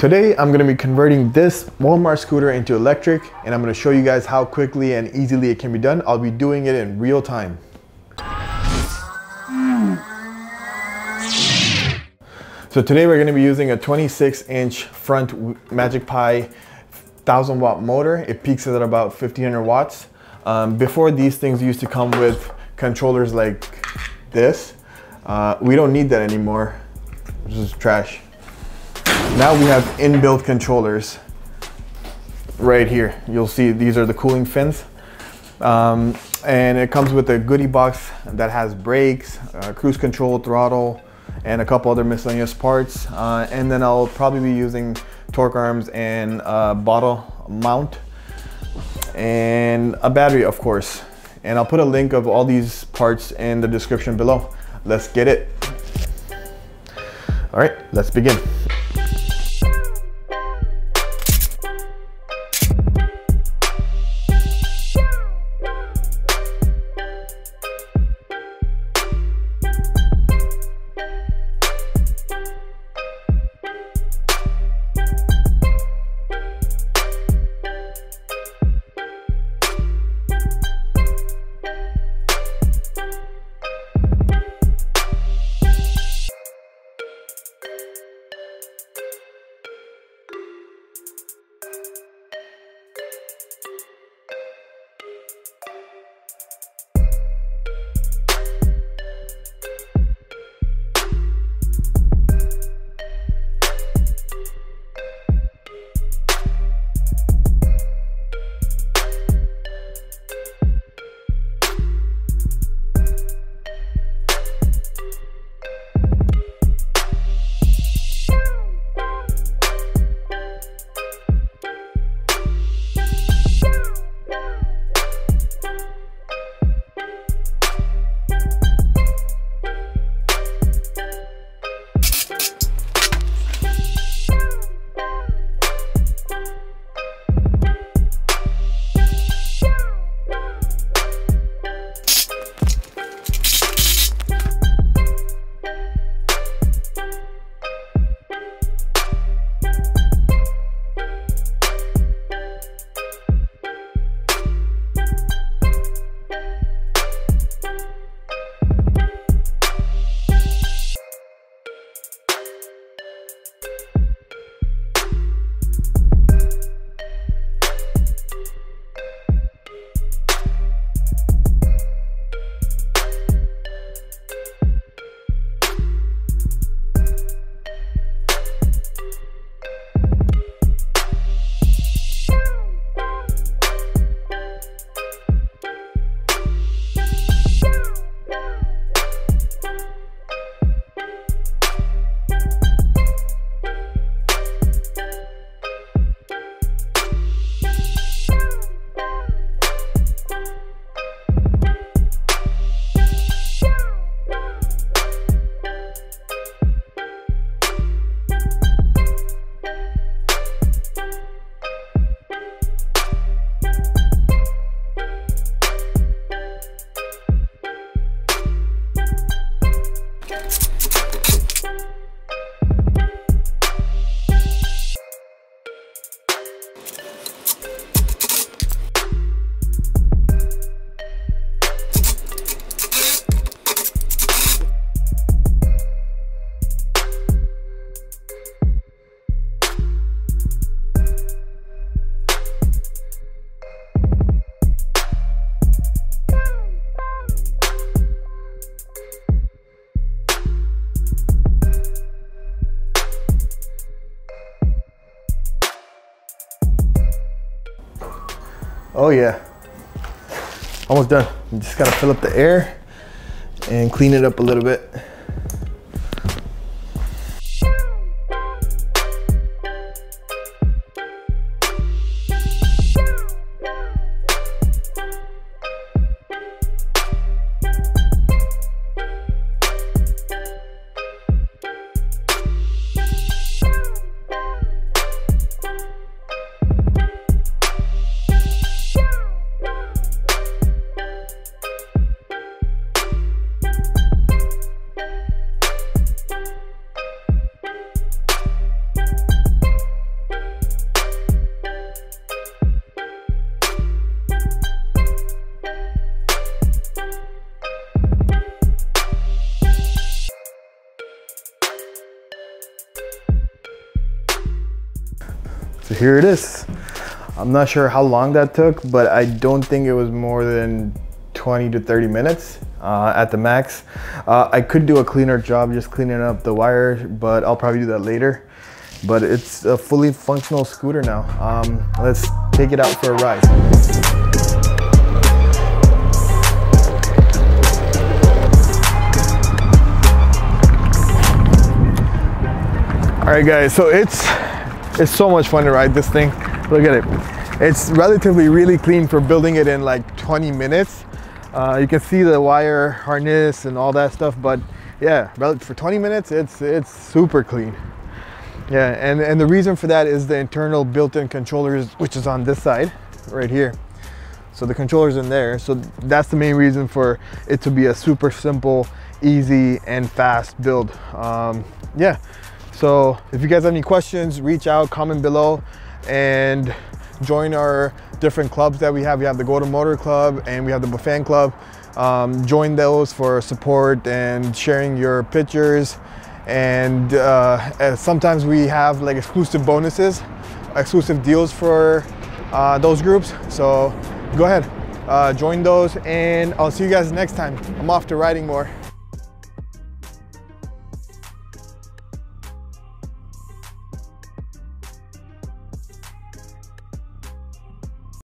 Today, I'm gonna be converting this Walmart scooter into electric, and I'm gonna show you guys how quickly and easily it can be done. I'll be doing it in real time. So today we're gonna be using a 26-inch front Magic Pi 1000 watt motor. It peaks at about 1500 watts. Before, these things used to come with controllers like this. We don't need that anymore. This is trash. Now we have inbuilt controllers right here. You'll see these are the cooling fins. And it comes with a goodie box that has brakes, cruise control, throttle, and a couple other miscellaneous parts. And then I'll probably be using torque arms and a bottle mount and a battery, of course. And I'll put a link of all these parts in the description below. Let's get it. All right, let's begin. Oh yeah, almost done. You just gotta fill up the air and clean it up a little bit. So here it is. I'm not sure how long that took, but I don't think it was more than 20 to 30 minutes at the max. I could do a cleaner job just cleaning up the wire, but I'll probably do that later. But it's a fully functional scooter now. Let's take it out for a ride. All right guys, so it's so much fun to ride this thing. Look at it. It's relatively really clean for building it in like 20 minutes. You can see the wire harness and all that stuff, but yeah, for 20 minutes, it's super clean. Yeah, and the reason for that is the internal built-in controllers, which is on this side right here. So the controller's in there. So that's the main reason for it to be a super simple, easy, and fast build. Yeah. So if you guys have any questions, reach out, comment below, and join our different clubs that we have. We have the Golden Motor Club and we have the Bafang Club. Join those for support and sharing your pictures. And sometimes we have like exclusive bonuses, exclusive deals for those groups. So go ahead, join those, and I'll see you guys next time. I'm off to riding more.